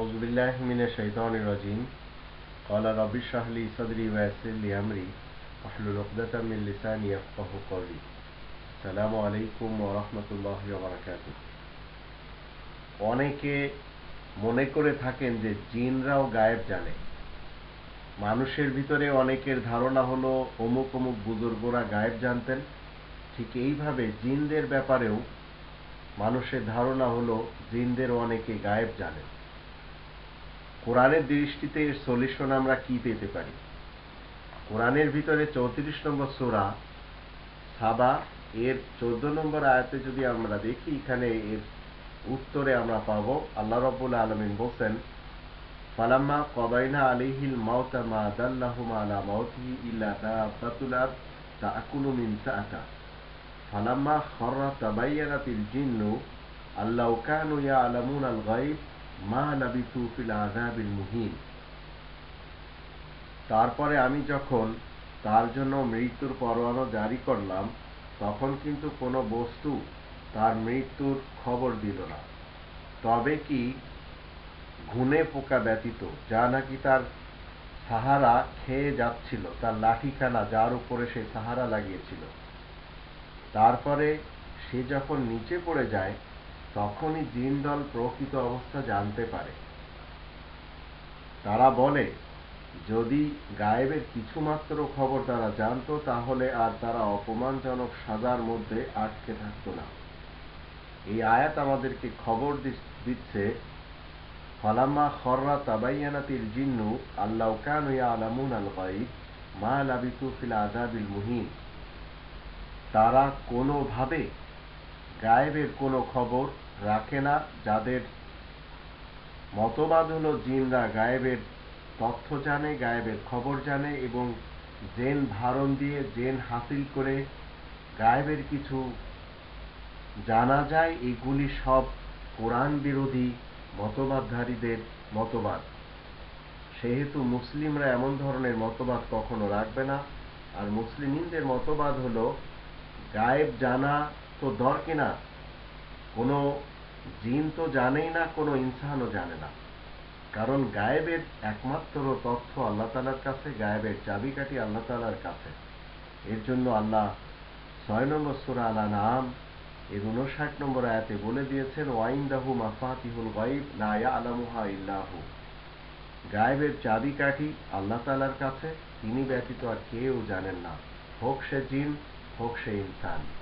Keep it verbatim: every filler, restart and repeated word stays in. औज़ुबिल्लाहि मिनश्शैतानिर्रजीम क़ाला rabbi श्रह ली सदरी वयस्सिर ली अमरी वहलुल उक़दतम मिन लिसानी यफ़क़हू क़ौली। আসসালামু আলাইকুম ওয়া রাহমাতুল্লাহি ওয়া বারাকাতুহু। অনেকে মনে করে থাকেন যে জিনরাও গায়েব জানে। মানুষের ভিতরে অনেকের ধারণা হলো অমুক অমুক বুজুর্গরা গায়েব জানতেন, ঠিক এইভাবে জিনদের ব্যাপারেও মানুষের ধারণা হলো জিনদের অনেকে গায়েব জানেন। কোরআনের দৃষ্টিতে এর সলিউশন আমরা কি পেতে পারি? কোরআনের ভিতরে চৌত্রিশ নম্বর সূরা সাবা এর চোদ্দ নম্বর আয়াতে যদি আমরা দেখি, এখানে এর উত্তরে আমরা পাব আল্লাহ রাব্বুল আলামিন বলেন, ফালাম্মা কদাইনা আলাইহিল মাউতা মা দাল্লাহুম আলা মাউতিহি ইল্লা দাব্বাতুল আরদ তাকুলু মিন সাআতিহা ফালাম্মা খাররা তাবায়্যানাতিল জিন্নু আল্লাউ কানু ইয়ালামুনাল গায়ব মা লাবিসু ফিল আযাবিল মুহিন। তারপরে আমি যখন তার জন্য মৃত্যুর পরোয়ানা জারি করলাম, তখন কিন্তু কোনো বস্তু তার মৃত্যুর খবর দিল না, তবে কি ঘুনে পোকা ব্যতীত, যা নাকি তার সাহারা খেয়ে যাচ্ছিল, তার লাঠিখানা যার উপরে সে সাহারা লাগিয়েছিল। তারপরে সে যখন নিচে পড়ে যায়, তখনই জিন দল প্রকৃত অবস্থা জানতে পারে। তারা বলে, যদি গায়েবের কিছুমাত্র খবর তারা জানতো, তাহলে আর তারা অপমানজনক সাজার মধ্যে আটকে থাকতো না। এই আয়াত আমাদেরকে খবর দিচ্ছে, ফালাম্মা খাররা তাবায়্যানাতিল জিন্নু আল্লাউ কানু ইয়ালামুনাল গায়ব মা লাবিসু ফিল আযাবিল মুহিন। তারা কোনোভাবে গায়েবের কোনো খবর রাখে না। যাদের মতবাদ হলো জিনরা গায়েবের তথ্য জানে, গায়েবের খবর জানে এবং জেন ধারণ দিয়ে জেন হাসিল করে গায়েবের কিছু জানা যায়, এগুলি সব কোরআন বিরোধী মতবাদধারীদের মতবাদ। সেহেতু মুসলিমরা এমন ধরনের মতবাদ কখনো রাখবে না। আর মুসলিমদের মতবাদ হলো, গায়েব জানা তো দরকার না, কোনো জিন তো জানেই না, কোনো ইনসানও জানে না, কারণ গায়েবের একমাত্র তথ্য আল্লাহ তাআলার কাছে, গায়েবের চাবিকাঠি আল্লাহ তাআলার কাছে। এর জন্য আল্লাহ ছয় নম্বর সূরা আল-আনআম এর ঊনষাট নম্বর আয়াতে বলে দিয়েছেন, ওয়াইন্দাহু মাফাতিহুল গায়ব লা ইয়ালামুহা ইল্লাহু। গায়েবের চাবিকাঠি আল্লাহ তাআলার কাছে, তিনি ব্যতীত আর কেউ জানেন না, হোক সে জিন হোক সে ইনসান।